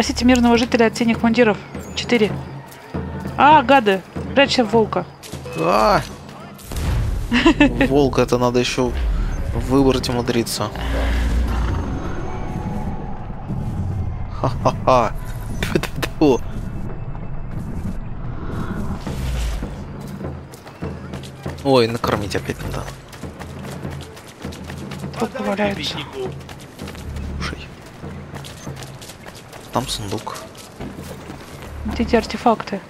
Спасите мирного жителя от синих мундиров. 4. А, гады. Прячься в волка. А! Волка-то надо еще выбрать и умудриться. Ха-ха-ха. Ой, накормить опять надо. Тут валяется. Слушай. Там сундук. Вот эти артефакты.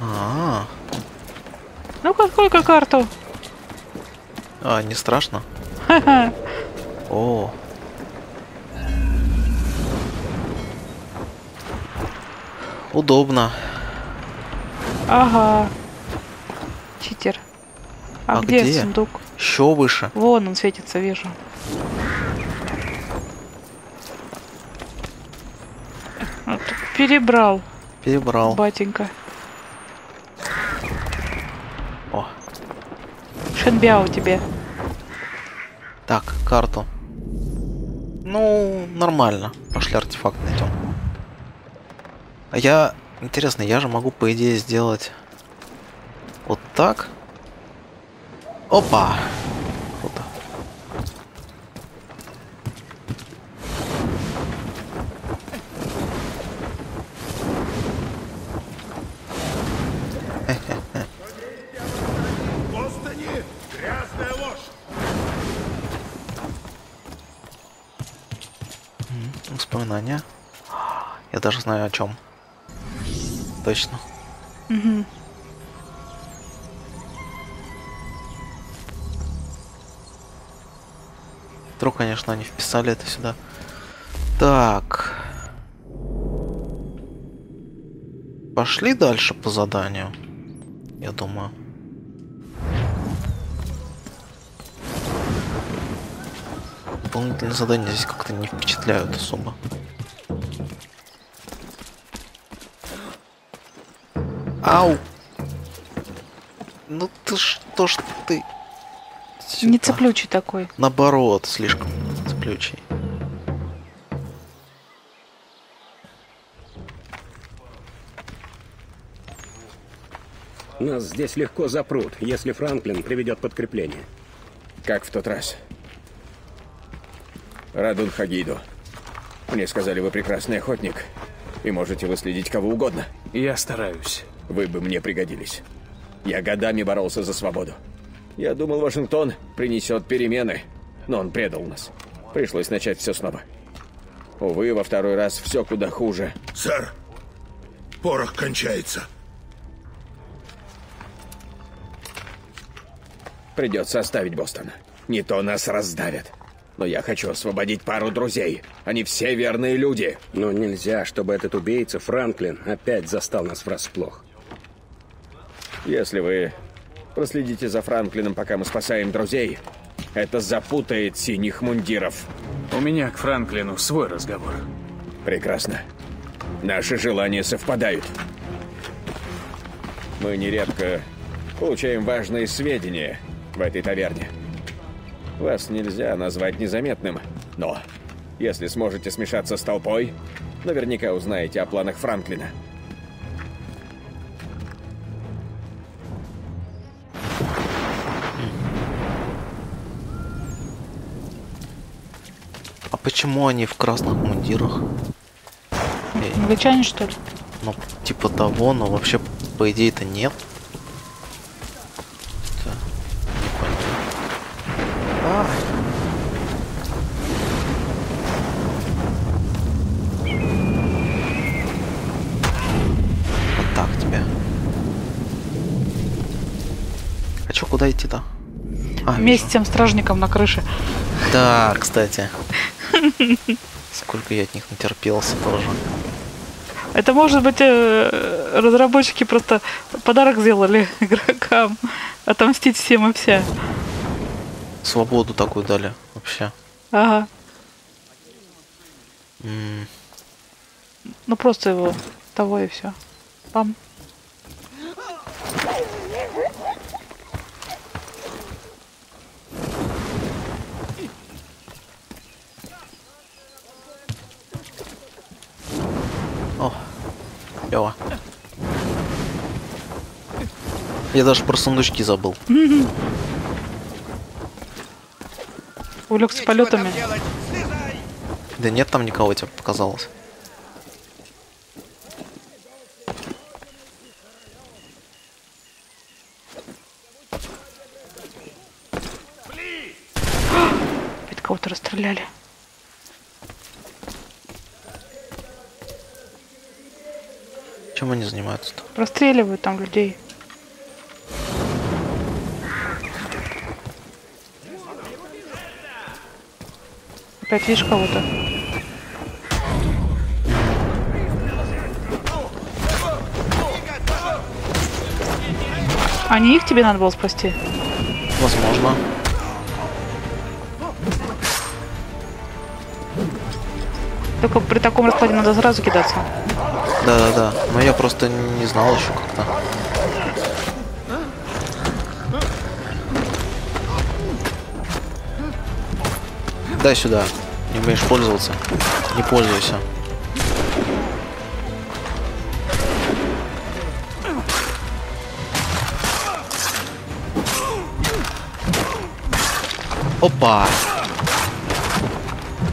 А-а-а. Ну-ка, открой-ка карту. А, не страшно? Ха-ха. О. Удобно. Ага. Читер. А где сундук? Еще выше. Вон он светится, вижу. Перебрал. Перебрал. Батенька. О. Шенбяо тебе. Так, карту. Ну, нормально. Пошли артефакт найдем. А я... Интересно, я же могу, по идее, сделать... Вот так. Опа! Круто. Бостон, грязная ложь. Воспоминания. Я даже знаю о чем. Точно. Угу. Вдруг, конечно, они вписали это сюда. Так. Пошли дальше по заданию. Я думаю. Дополнительные задания здесь как-то не впечатляют особо. Ау! Ну ты что ж ты... Сюда. Не цеплючий такой. Наоборот, слишком цеплючий. Нас здесь легко запрут, если Франклин приведет подкрепление. Как в тот раз. Рудун Хедиеду. Мне сказали, вы прекрасный охотник. И можете выследить кого угодно. Я стараюсь. Вы бы мне пригодились. Я годами боролся за свободу. Я думал, Вашингтон принесет перемены, но он предал нас. Пришлось начать все снова. Увы, во второй раз все куда хуже. Сэр, порох кончается. Придется оставить Бостон. Не то нас раздавят. Но я хочу освободить пару друзей. Они все верные люди. Но нельзя, чтобы этот убийца Франклин опять застал нас врасплох. Если вы... Проследите за Франклином, пока мы спасаем друзей. Это запутает синих мундиров. У меня к Франклину свой разговор. Прекрасно. Наши желания совпадают. Мы нередко получаем важные сведения в этой таверне. Вас нельзя назвать незаметным, но если сможете смешаться с толпой, наверняка узнаете о планах Франклина. Почему они в красных мундирах? Англичане, что ли? Ну, типа того, но вообще, по идее-то нет. Так, не понял. Вот так тебе. А чё, куда идти-то? А, вместе с тем стражником на крыше. Да, кстати. Сколько я от них натерпелся тоже. Это, может быть, разработчики просто подарок сделали игрокам. Отомстить всем и вся. Свободу такую дали вообще. Ага. Ну просто его того и все. Пам. клево. Я даже про сундучки забыл. Улёк с полетами. Да нет там никого, тебе показалось. Опять кого-то расстреляли. Чем они занимаются-то? Расстреливают там людей. Опять видишь кого-то? А не их тебе надо было спасти? Возможно. Только при таком раскладе надо сразу кидаться. Да-да-да. Но я просто не знал еще как-то. Дай сюда. Не умеешь пользоваться. Не пользуйся. Опа!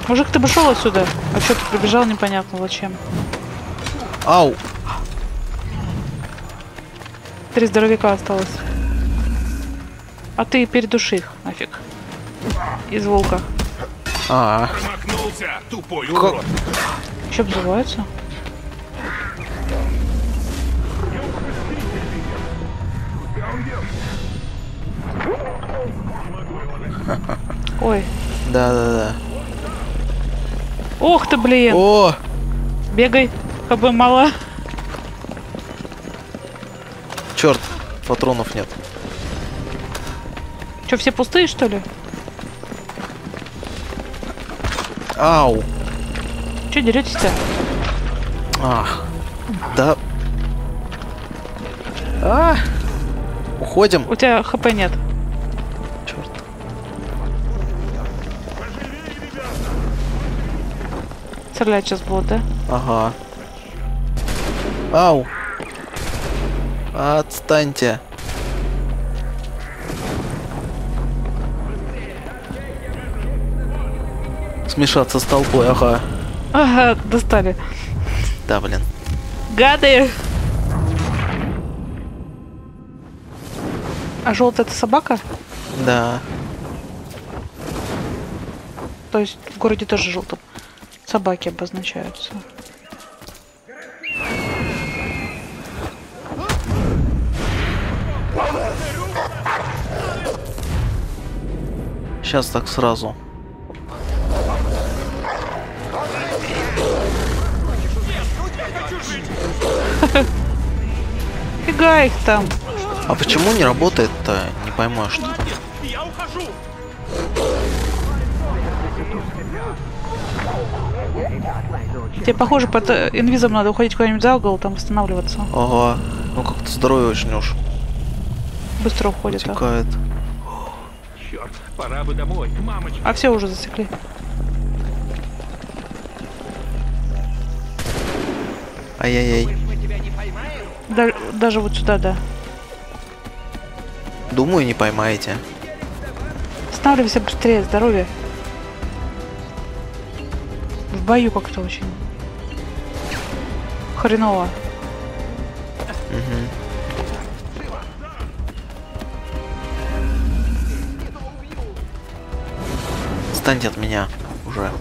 Мужик, ты бы шел отсюда. А что ты прибежал, непонятно зачем. Ау! 3 здоровяка осталось. А ты передуши их нафиг. Из волка. А. Тупой урод. Че обзываются? Ой. Да-да-да. Ох ты, блин. О. Бегай, как бы мало. Черт, патронов нет. Че, все пустые, что ли? Ау! Че деретесь-то? Ах! Да. А! Уходим. У тебя ХП нет. Черт. Стрелять сейчас будут, да? Ага. Ау! Отстаньте! Смешаться с толпой, ага. Ага, достали. Да, блин. Гады! А желтая это собака? Да. То есть в городе тоже желтым собаки обозначаются. Сейчас так сразу. Фига их там. А почему не работает-то? Не пойму, что. Я ухожу. Тебе, похоже, под инвизом надо уходить куда-нибудь за угол, там восстанавливаться. Ага. Ну как-то здоровье очень уж. Быстро уходит. Утекает. А. Черт, пора бы домой, мамочка. А все уже засекли. Ай-яй-яй. Даже вот сюда, да. Думаю, не поймаете. Останавливайся быстрее, здоровье. В бою как-то очень хреново. Угу. Отстаньте от меня уже.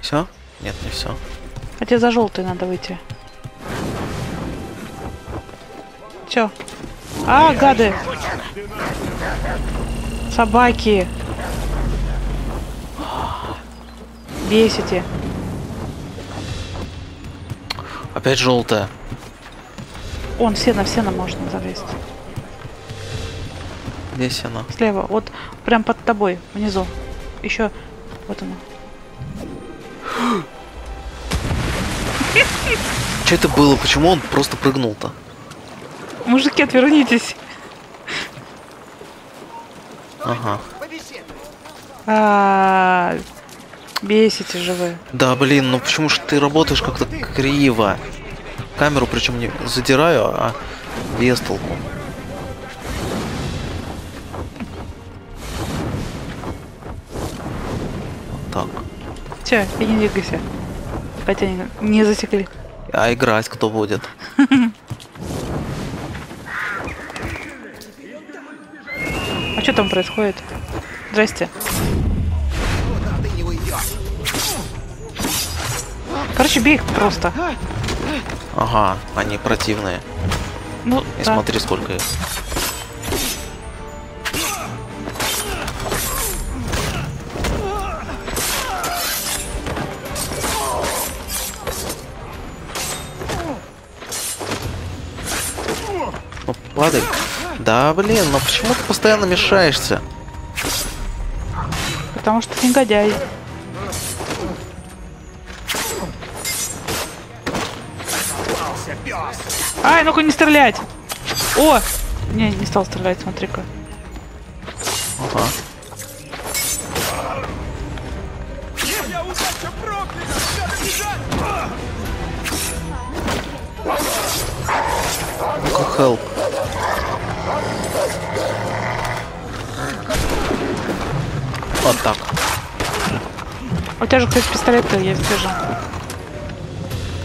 Все? Нет, не все. А тебе за желтый надо выйти. Все. А, гады! Собаки! Бесите. Опять желтая. Он сено можно залезть. Где сено? Слева. Вот прям под тобой, внизу. Еще. Вот оно. Что это было? Почему он просто прыгнул-то? Мужики, отвернитесь. Ага. Бесите же вы. Да, блин, ну почему же ты работаешь как-то криво? Камеру причем не задираю, а без толку. Так. Все, и не двигайся. Хотя не засекли. А играть кто будет? А что там происходит? Здрасте. Короче, бей их просто. Ага, они противные. Ну, и да. Смотри, сколько их. Ну, падай. Да, блин, но почему ты постоянно мешаешься? Потому что ты негодяй. Ай, ну-ка не стрелять! О! Не стал стрелять, смотри-ка. Ага. Ну-ка, хелп. Вот так. У тебя же хоть пистолет-то есть, держи.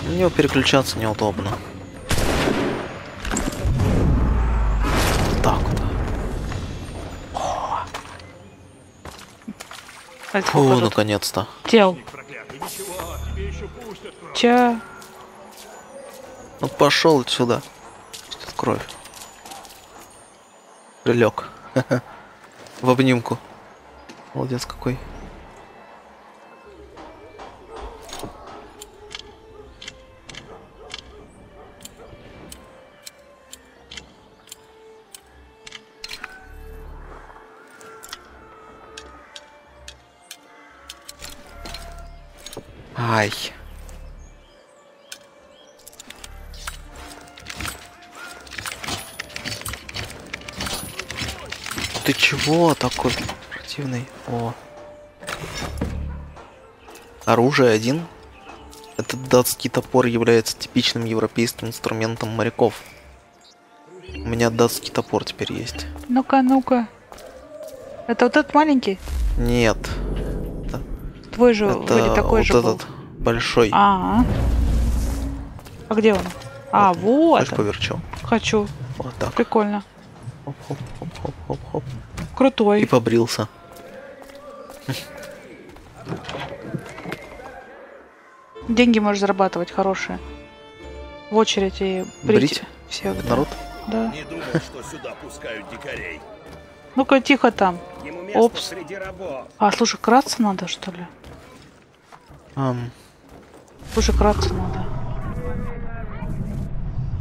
Мне переключаться неудобно. Фу, наконец-то. Тел. Че? Ну пошел отсюда. Тут кровь. Прилег. В обнимку. Молодец какой. Ай. Ты чего такой противный? О. Оружие один. Этот датский топор является типичным европейским инструментом моряков. У меня датский топор теперь есть. Ну-ка, ну-ка. Это вот этот маленький? Нет. Твой же, вроде такой вот же этот был. Большой. А где он? А, вот. Хочешь поверчу? Хочу. Вот так. Прикольно. Хоп, хоп, хоп, хоп, хоп, хоп. Крутой. И побрился. Деньги можешь зарабатывать хорошие. В очередь и брить всех. Да. Народ? Да. Не думал, что сюда пускают дикарей. Ну-ка, тихо там. Опс. А, слушай, краться надо, что ли? Слушай, краться надо.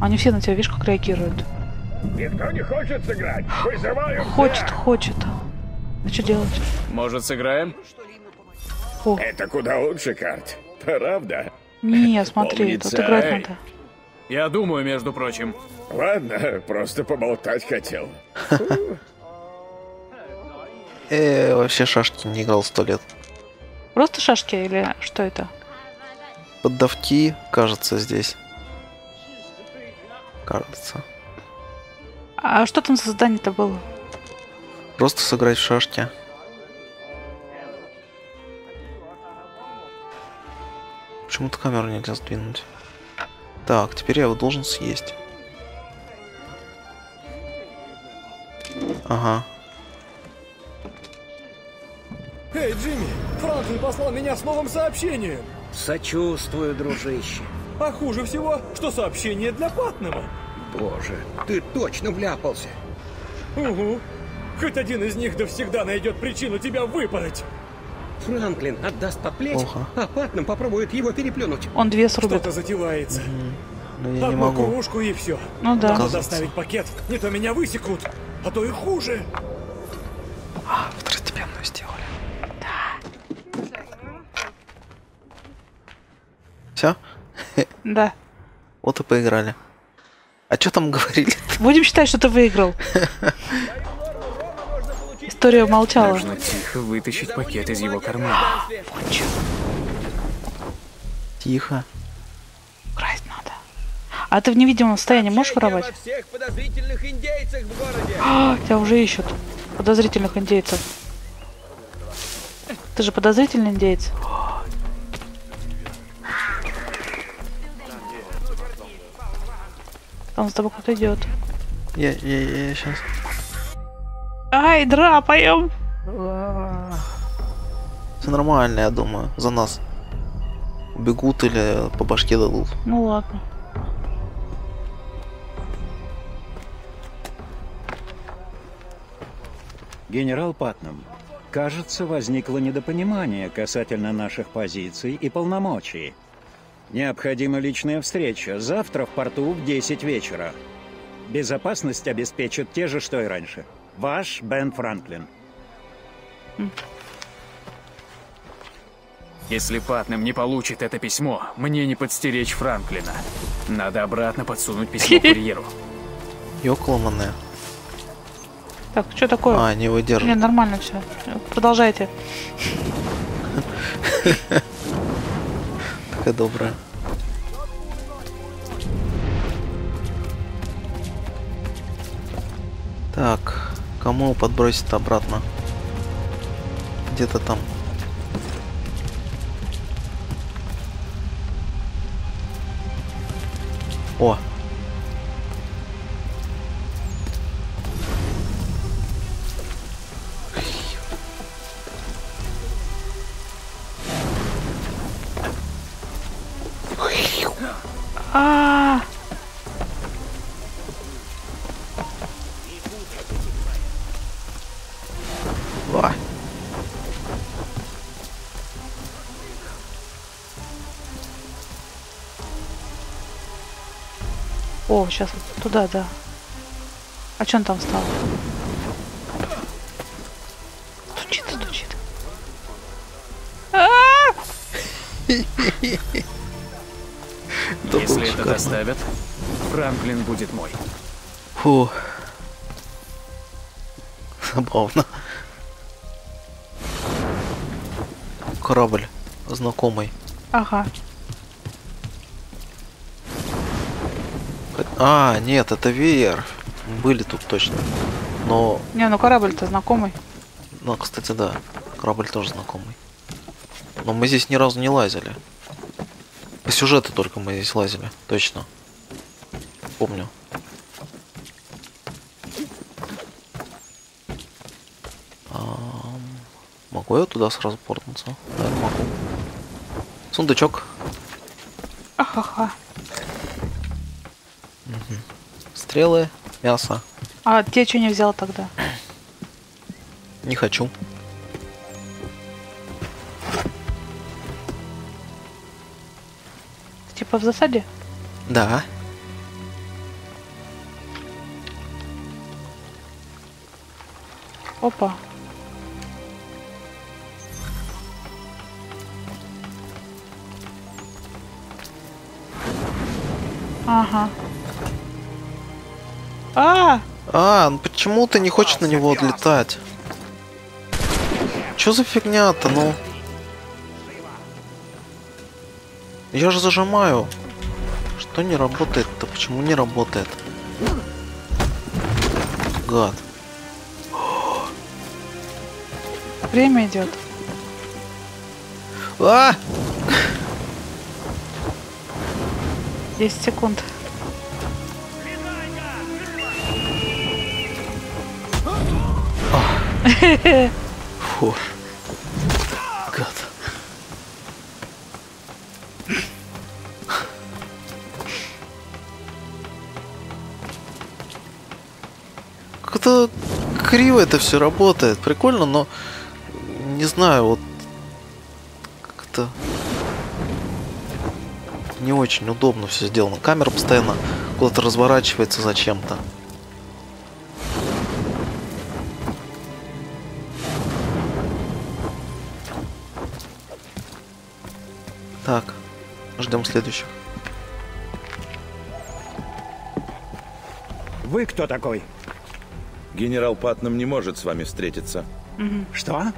Они все на тебя, видишь, как реагируют. Никто не хочет сыграть. Хочет. А что делать? Может, сыграем? О. Это куда лучше карт, правда? Не, смотри, тут играть надо. Я думаю, между прочим. Ладно, просто поболтать хотел. Вообще шашки не играл 100 лет. Просто шашки или что это? Поддавки, кажется, здесь. Кажется. А что там за задание-то было? Просто сыграть в шашки. Почему-то камеру нельзя сдвинуть. Так, теперь я его должен съесть. Ага. Эй, Джимми, Франклин послал меня с новым сообщением. Сочувствую, дружище. А хуже всего, что сообщение для Патнэма. Боже, ты точно вляпался. Угу. Хоть один из них да всегда найдет причину тебя выпороть. Франклин отдаст по плечу, а Патнэм попробует его переплюнуть. Он две срубит. Что-то затевается. Ну, одну кружку и все. Ну да. Надо доставить пакет, не то меня высекут, а то и хуже. А, второстепенную сделали. Все? Да. Вот и поиграли. А что там говорили? Будем считать, что ты выиграл. Виктория молчала. Нужно тихо вытащить пакет из его кармана. Тихо. Красть надо. А ты в невидимом состоянии можешь воровать? Тебя уже ищут. Подозрительных индейцев. Ты же подозрительный индейец. Там с тобой кто-то идет. Я сейчас. Ай, драпаем! Все нормально, я думаю. За нас. Убегут или по башке дадут. Ну ладно. Генерал Патнэм, кажется, возникло недопонимание касательно наших позиций и полномочий. Необходима личная встреча. Завтра в порту в 10 вечера. Безопасность обеспечат те же, что и раньше. Ваш Бен Франклин. Если Патнэм не получит это письмо, мне не подстеречь Франклина. Надо обратно подсунуть письмо курьеру. Ёкломанная. Так, что такое? А, не выдерживает. Не, нормально все. Продолжайте. Такая добрая. Так, кому его подбросит обратно? Где-то там. О! О, сейчас вот туда, да. А что он там встал? Стучит, стучит. Если это доставят, Франклин будет мой. Фу. Забавно. Корабль знакомый. Ага. А, нет, это веер. Были тут точно. Но... Не, ну корабль-то знакомый. Ну, кстати, да. Корабль тоже знакомый. Но мы здесь ни разу не лазили. По сюжету только мы здесь лазили. Точно. Помню. Могу я туда сразу портнуться? Да, могу. Сундучок. Ахаха. Стрелы, мясо. А те что не взял тогда? Не хочу. Ты типа в засаде? Да. Опа. Ага. Ну почему ты не хочешь на него отлетать? Чё за фигня-то, ну? Я же зажимаю. Что не работает-то? Почему не работает? Гад. Время идет. А! 10 секунд. Фу. Гад. Как-то криво это все работает. Прикольно, но не знаю, вот как-то не очень удобно все сделано. Камера постоянно куда-то разворачивается зачем-то. Так, ждем следующих. Вы кто такой? Генерал Патнэм не может с вами встретиться. Что?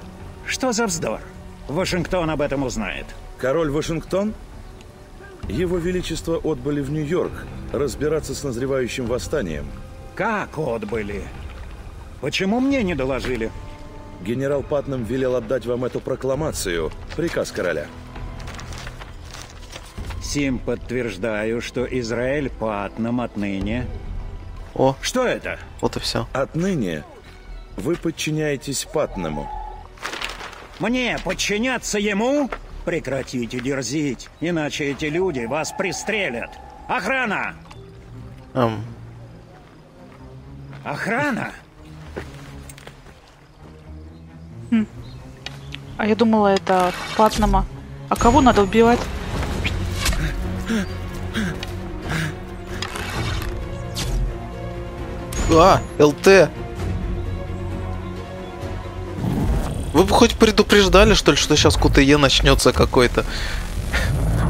Что за вздор? Вашингтон об этом узнает. Король Вашингтон? Его Величество отбыли в Нью-Йорк разбираться с назревающим восстанием. Как отбыли? Почему мне не доложили? Генерал Патнэм велел отдать вам эту прокламацию. Приказ короля. Сим подтверждаю, что Израиль Патнэм отныне... О! Что это? Вот и все. Отныне вы подчиняетесь Патнэму. Мне подчиняться ему? Прекратите дерзить, иначе эти люди вас пристрелят. Охрана! Охрана? А я думала, это Патнэма. А кого надо убивать? А, ЛТ. Вы бы хоть предупреждали, что ли, что сейчас КТЕ начнется какой-то.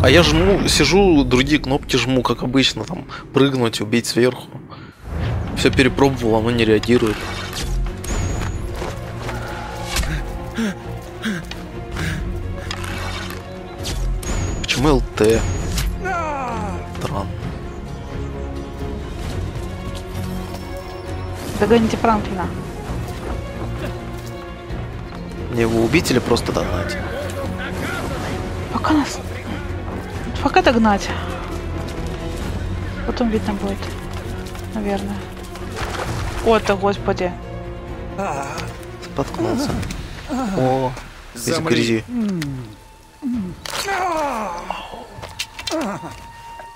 А я жму, сижу, другие кнопки жму, как обычно, там, прыгнуть, убить сверху. Все перепробовал, оно не реагирует. Почему ЛТ? Тран. Догоните Франклина. Мне его убить или просто догнать? Пока догнать. Потом видно будет. Наверное. О-то, господи. Споткнулся. О, из грязи.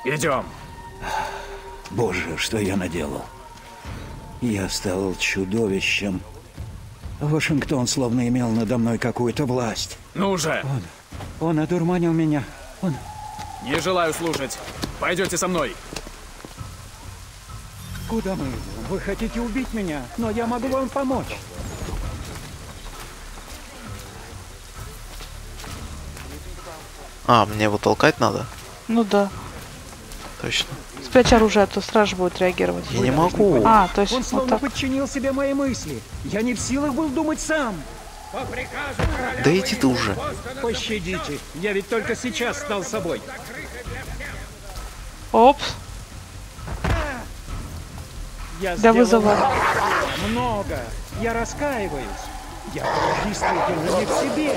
Идем. Боже, что я наделал. Я стал чудовищем. Вашингтон словно имел надо мной какую-то власть. Ну же! Он одурманил меня. Он... Не желаю слушать. Пойдете со мной. Куда мы идем? Вы хотите убить меня, но я могу вам помочь. А, мне его толкать надо? Ну да. Точно. Спрячь оружие, а то страж будет реагировать. Я не могу. А, то есть он словно вот подчинил себе мои мысли. Я не в силах был думать сам. По приказу короля, да иди ты уже. Пощадите. Я ведь только сейчас стал собой. Оп. Я вызова. Много. Я раскаиваюсь. Я действительно не в себе.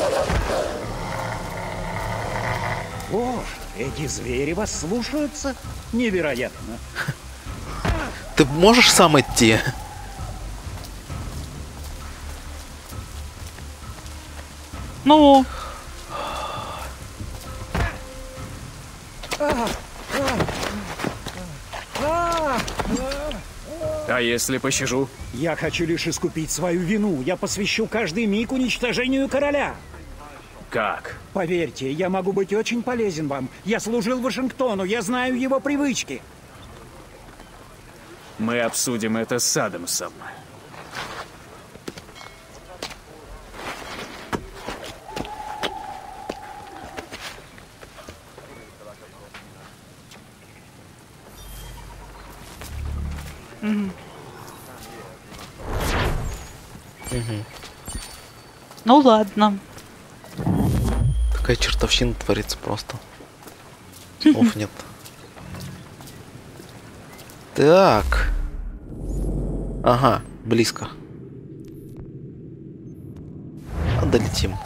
Боже, эти звери вас слушаются? Невероятно. Ты можешь сам идти? Ну. А если пощажу? Я хочу лишь искупить свою вину. Я посвящу каждый миг уничтожению короля. Как? Поверьте, я могу быть очень полезен вам. Я служил Вашингтону, я знаю его привычки. Мы обсудим это с Адамсом. Ну ладно. Какая чертовщина творится просто. Слов нет. Так. Ага, близко. А долетим.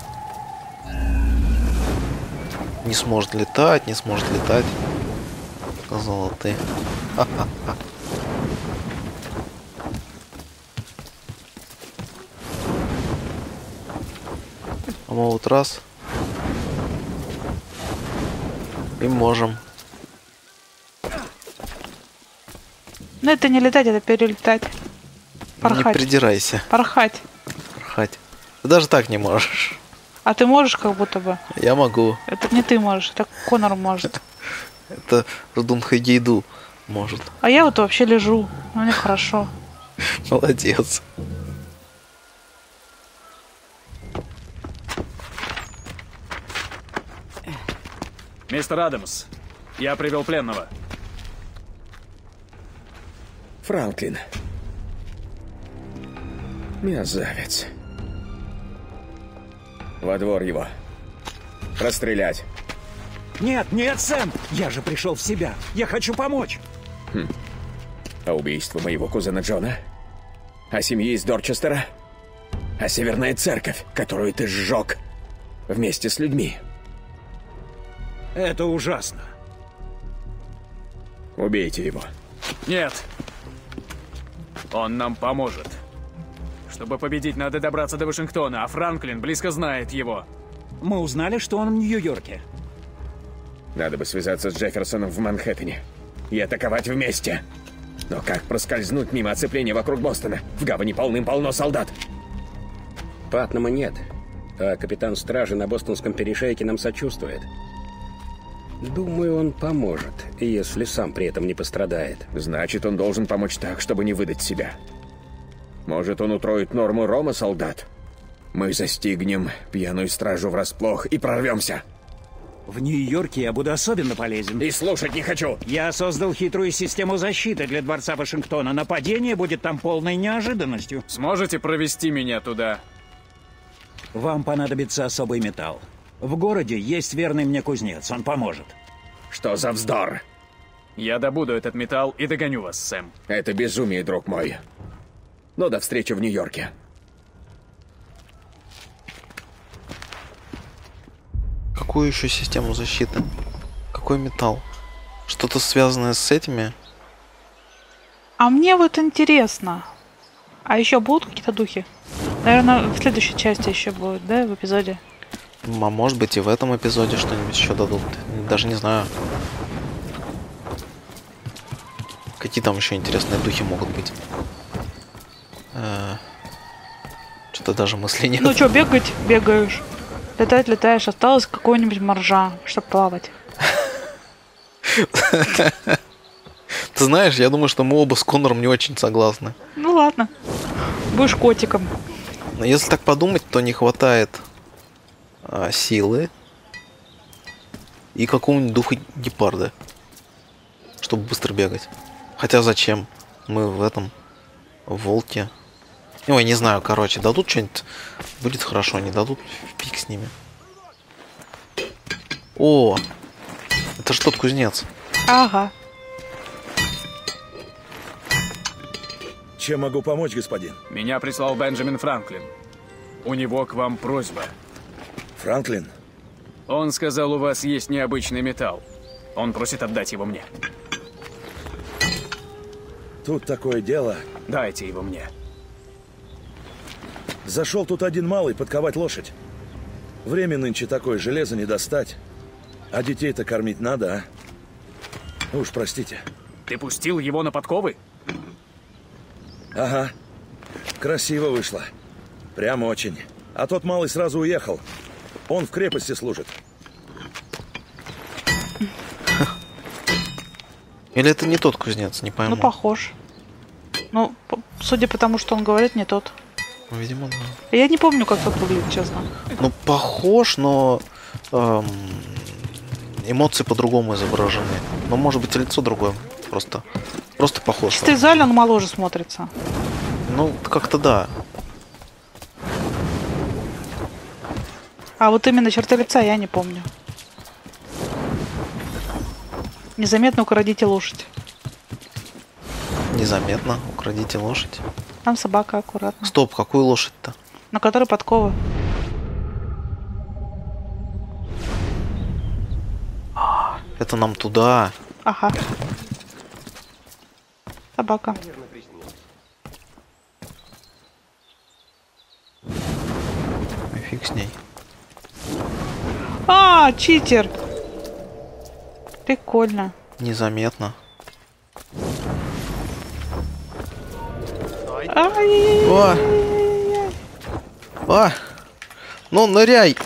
Не сможет летать, не сможет летать. Золотые. Ха-ха-ха. Вот раз. И можем. Но это не летать, это перелетать. Порхать. Не придирайся. Порхать. Порхать. Ты даже так не можешь. А ты можешь как будто бы? Я могу. Это не ты можешь, это Конор может. Это Рудун Хедиеду может. А я вот вообще лежу. Мне хорошо. Молодец. Мистер Адамс, я привел пленного. Франклин. Мерзавец. Во двор его. Расстрелять. Нет, нет, Сэм! Я же пришел в себя. Я хочу помочь. Хм. А убийство моего кузена Джона? А семьи из Дорчестера? А Северная Церковь, которую ты сжег вместе с людьми? Это ужасно. Убейте его. Нет. Он нам поможет. Чтобы победить, надо добраться до Вашингтона, а Франклин близко знает его. Мы узнали, что он в Нью-Йорке. Надо бы связаться с Джефферсоном в Манхэттене и атаковать вместе. Но как проскользнуть мимо оцепления вокруг Бостона? В гавани полным-полно солдат. Патнэма нет, а капитан стражи на бостонском перешейке нам сочувствует. Думаю, он поможет, если сам при этом не пострадает. Значит, он должен помочь так, чтобы не выдать себя. Может, он утроит норму рома, солдат? Мы застигнем пьяную стражу врасплох и прорвемся. В Нью-Йорке я буду особенно полезен. И слушать не хочу. Я создал хитрую систему защиты для дворца Вашингтона. Нападение будет там полной неожиданностью. Сможете провести меня туда? Вам понадобится особый металл. В городе есть верный мне кузнец, он поможет. Что за вздор? Я добуду этот металл и догоню вас, Сэм. Это безумие, друг мой. Но до встречи в Нью-Йорке. Какую еще систему защиты? Какой металл? Что-то связанное с этими? А мне вот интересно. А еще будут какие-то духи? Наверное, в следующей части еще будет, да, в эпизоде? А может быть и в этом эпизоде что-нибудь еще дадут. Даже не знаю. Какие там еще интересные духи могут быть? Что-то даже мысли нет. Ну что, бегать? Бегаешь. Летать, летаешь. Осталось какой-нибудь моржа, чтобы плавать. Ты знаешь, я думаю, что мы оба с Конором не очень согласны. Ну ладно. Будешь котиком. Но если так подумать, то не хватает... силы и какого-нибудь духа гепарда, чтобы быстро бегать. Хотя зачем? Мы в этом волке. Ну, я не знаю, короче, дадут что-нибудь, будет хорошо, не дадут, фиг с ними. О, это ж тот кузнец. Ага. Чем могу помочь, господин? Меня прислал Бенджамин Франклин. У него к вам просьба. Франклин? Он сказал, у вас есть необычный металл. Он просит отдать его мне. Тут такое дело. Дайте его мне. Зашел тут один малый подковать лошадь. Время нынче такое, железо не достать. А детей-то кормить надо, а? Уж простите. Ты пустил его на подковы? Ага. Красиво вышло. Прям очень. А тот малый сразу уехал. Он в крепости служит. Или это не тот кузнец, не пойму. Ну, похож. Ну, судя по тому, что он говорит, не тот. Видимо, да. Я не помню, как тот выглядит, честно. Ну, похож, но эмоции по-другому изображены. Но, может быть, лицо другое. Просто похож. В зале он моложе смотрится. Ну, как-то да. А вот именно черты лица я не помню. Незаметно украдите лошадь. Незаметно украдите лошадь. Там собака, аккуратно. Стоп, какую лошадь-то? На которой подкова. Это нам туда. Ага. Собака. Фиг с ней. А, читер! Прикольно. Незаметно. О! О! Ну, ныряй!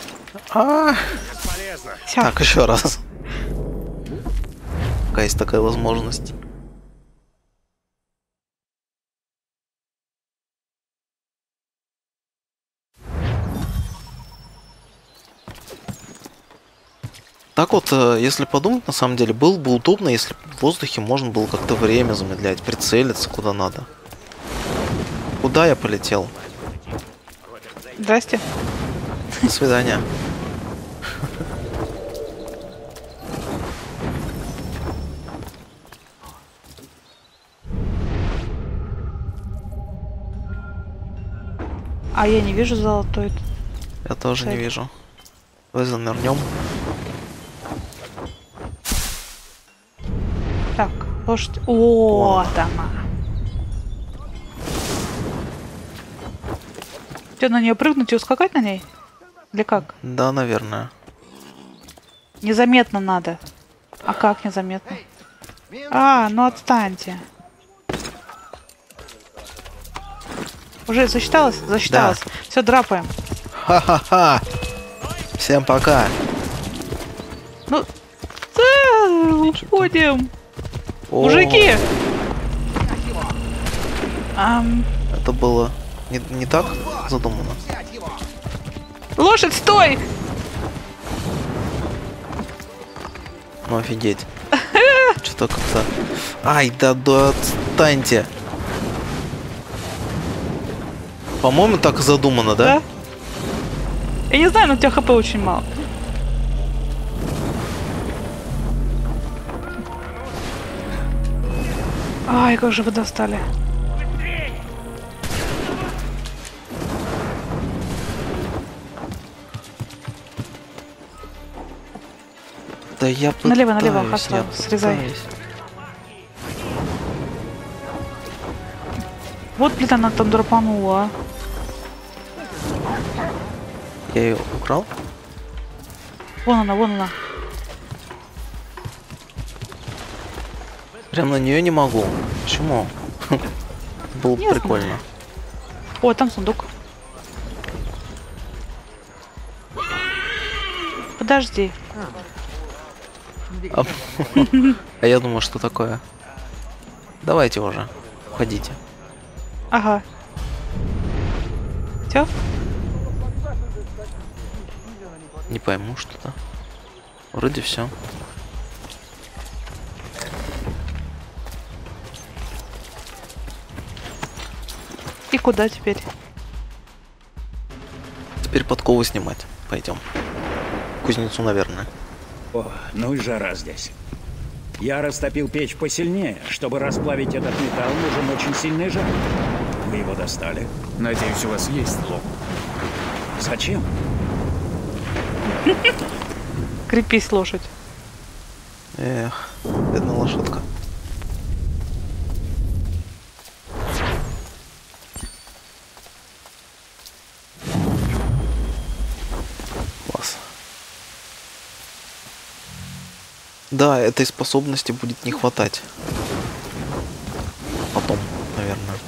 А! Так, еще раз. Пока есть такая возможность. Так вот, если подумать, на самом деле, было бы удобно, если бы в воздухе можно было как-то время замедлять, прицелиться куда надо. Куда я полетел? Здрасте. До свидания. А я не вижу золотой. Я тоже не вижу. Давай нырнем. Так, лошадь. О, там. Что, на нее прыгнуть и ускакать на ней? Или как? Да, наверное. Незаметно надо. А как незаметно? А, ну отстаньте. Уже засчиталось? Засчиталось. Да. Все, драпаем. Ха-ха-ха. Всем пока. Ну, уходим. Мужики. Это было не так задумано. Лошадь, стой! Ну, офигеть. Что-то как-то... Ай, да, отстаньте. По-моему, так задумано, да? Да. Я не знаю, но у тебя хп очень мало. Ай, как же вы достали. Да я пытаюсь. Налево, налево, хорошо, срезай. Вот, блин, она там драпанула. Я ее украл? Вон она, вон она. Прям на нее не могу. Почему? Было бы прикольно. О, там сундук. Подожди. А я думал, что такое. Давайте уже. Уходите. Ага. Все? Не пойму что-то. Вроде все. И куда теперь? Теперь подковы снимать. Пойдем. Кузнецу, наверное. О, ну и жара здесь. Я растопил печь посильнее. Чтобы расплавить этот металл, нужен очень сильный жар. Вы его достали? Надеюсь, у вас есть лом. Зачем? Крепись, лошадь. Эх, бедная лошадка. Класс. Да, этой способности будет не хватать. Потом, наверное.